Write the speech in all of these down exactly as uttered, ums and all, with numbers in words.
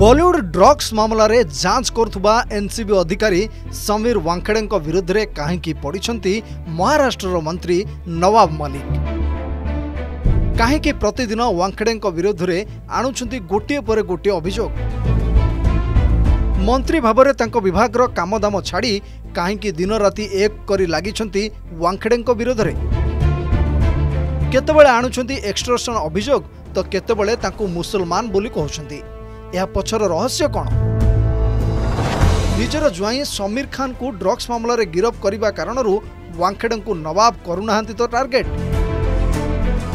Bollywood drugs मामलार जांच करुवा NCB अधिकारी समीर वांखेड़े विरुद्ध में कहीं पड़ती महाराष्ट्र मंत्री नवाब मलिक कहीं प्रतिदिन वांखेड़े विरुद्ध में आणुंट गोटे पर गोटे अभियोग। मंत्री भाव में विभाग कामदाम छाड़ी कहीं दिन राति एक कर लगी वांखेड़े विरोध में केतबेले आणुंट एक्सटॉर्शन अभियोग तो केतबेले मुसलमान बोली कहते। यह पछर रहस्य कौन? निजर ज्वाई समीर खान को ड्रग्स मामलें गिरफ करने कारण वांखेड़े को नवाब करूना तो टार्गेट।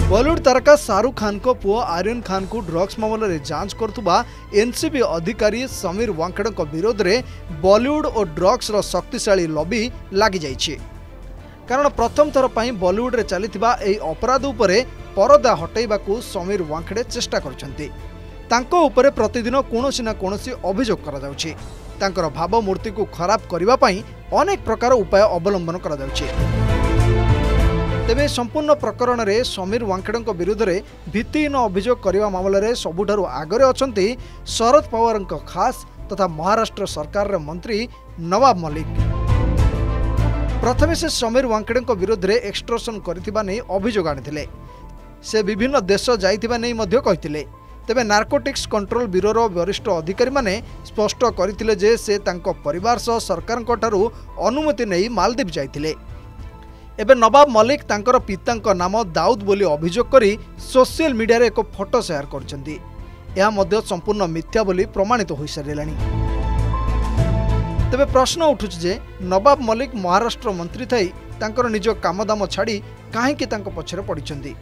बॉलीवुड तारका शाहरुख खान को पुओ आरीन खान को ड्रग्स मामलें जांच करुवा एनसीबी अधिकारी समीर वांखेड़े विरोध में बॉलीवुड और ड्रग्स शक्तिशाली लॉबी लगी जाइए। कारण प्रथम थर पर बॉलीवुड चली अपराध उपर परदा हटाइबा समीर वांखेड़े चेष्टा करछन्ति। तांको उपरे प्रतिदिन कौनसी ना कौनसी अभियोग करा जाउछि। तांकर भावमूर्ति को खराब करबा पई अनेक प्रकार उपाय अवलंबन करा जाउछि। तेबे संपूर्ण प्रकरण रे समीर वांखेड़े विरुद्ध रे भित्तिहीन अभियोग करबा मामला रे सबुठारु आगरे अछंती शरद पवार खास तथा महाराष्ट्र सरकार रे मंत्री नवाब मलिक। प्रथम से समीर वांखेड़े विरुद्ध रे एक्सट्रॉशन करथिबा नै अभियोग आनिथिले। से विभिन्न देश जाइथिबा नै मध्य कहिथिले। तेबे नारकोटिक्स कंट्रोल ब्यूरो वरिष्ठ अधिकारी माने स्पष्ट करथिले जे से तांको परिवार सह सरकार को ठारू अनुमति नहीं मालदीप जाइथिले। एबे नवाब मलिक तांकर पितांको नाम दाऊद बोली अभियोग करी सोशल मीडिया रे एको फोटो शेयर करछन्ती। एहा मध्य संपूर्ण मिथ्या बोली प्रमाणित होई सारिलाणी। तेबे प्रश्न उठुछ जे नवाब मलिक महाराष्ट्र मंत्री थाई तांकर निज कामदाम छाड़ी काहेकि तांको पछरे पडिछन्ती।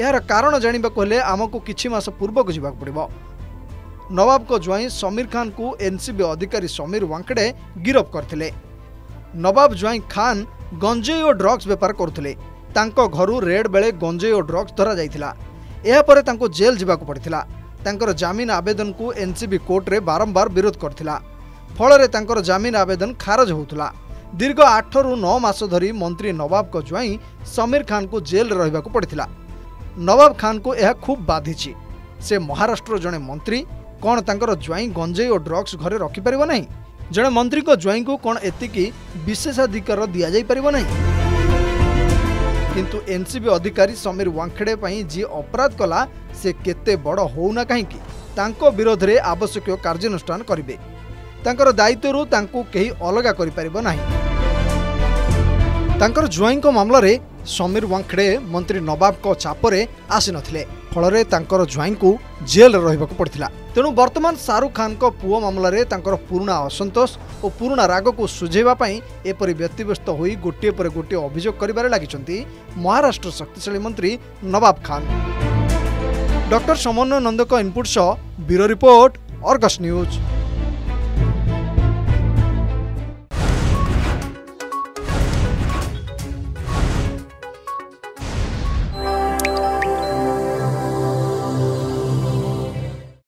यार कारण जाना हेल्ले आमको किछि मास पूर्व को जावाक पड़ो। नवाब को ज्वाई समीर खान को एनसीबी अधिकारी समीर वांखेड़े गिरफ करथिले। नवाब ज्वाई खान गंजेई और ड्रग्स बेपार करथिले। तांको घरु रेड बेले गंजेई और ड्रग्स धरा जाइथिला। एहा परे तांको जेल जावाक पड़िथिला। तांकर जमीन आवेदन को एनसीबी कोर्ट रे बारंबार विरोध करथिला। फळरे तांकर जमीन आवेदन खारज होउथिला। दीर्घ आठ रु नौ मास धरी मंत्री नवाब को ज्वाई समीर खान को जेल रहबाक पड़िथिला। नवाब खान को यह खूब बाधी। से महाराष्ट्र जड़े मंत्री कौन तांकर ज्वाई गंजेई और ड्रग्स घरे रखिपार नहीं? जड़े मंत्री को ज्वाई को कौन एतिकी विशेषाधिकार दि जापर नहीं? किंतु एनसीबी अधिकारी समीर वांखेड़े जी अपराध कला से केते बड़ होना कहीं तांको विरोध में आवश्यक कार्यानुष्ठान करेंगे। तांकर दायित्व तांको कहीं अलग करें नहीं। तांकर ज्वाई मामलें समीर वांखेड़े मंत्री नवाब को चापरे आसी नथिले। फलरे तांकर ज्वाई को जेल रहिबाक पड़िथिला। तेणु वर्तमान शाहरुख खान को पुओ मामला रे तांकर पुराना असंतोष और पुराना राग को सुझेवा पई एपरि व्यक्तिव्यस्त होई गोटे पर गोटे अभियोग करिबारे लागिचंती महाराष्ट्र शक्तिशाली मंत्री नवाब खान। डॉक्टर समन्वय नंदक इनपुट सह ब्यूरो रिपोर्ट, आर्गस न्यूज।